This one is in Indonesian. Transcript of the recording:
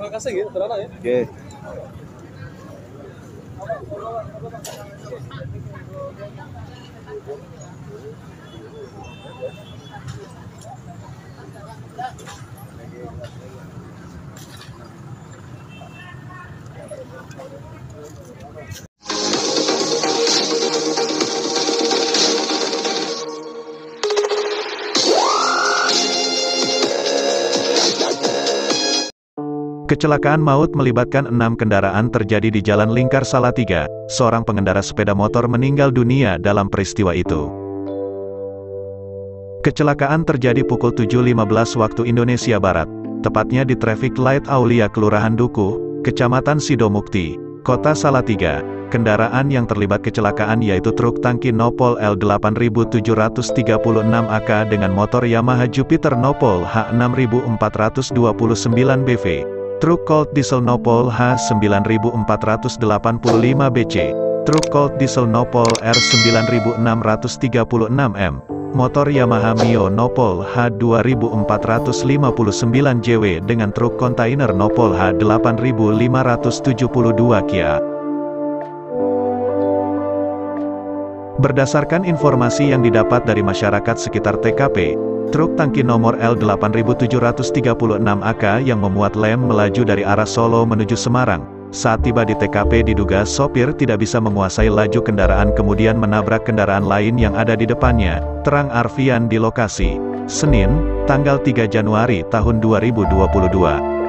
Makasih ya, berapa ya? Oke. Kecelakaan maut melibatkan 6 kendaraan terjadi di Jalan Lingkar Salatiga. Seorang pengendara sepeda motor meninggal dunia dalam peristiwa itu. Kecelakaan terjadi pukul 7.15 waktu Indonesia Barat, tepatnya di traffic light Aulia Kelurahan Duku, Kecamatan Sidomukti, Kota Salatiga. Kendaraan yang terlibat kecelakaan yaitu truk tangki Nopol L8736 AK dengan motor Yamaha Jupiter Nopol H6429 BV. Truk Colt Diesel Nopol H9485BC, truk Colt Diesel Nopol R9636M, motor Yamaha Mio Nopol H2459JW dengan truk kontainer Nopol H8572 Kia. Berdasarkan informasi yang didapat dari masyarakat sekitar TKP, truk tangki nomor L8736 AK yang memuat lem melaju dari arah Solo menuju Semarang. Saat tiba di TKP diduga sopir tidak bisa menguasai laju kendaraan kemudian menabrak kendaraan lain yang ada di depannya, terang Arfian di lokasi. Senin, tanggal 3 Januari tahun 2022.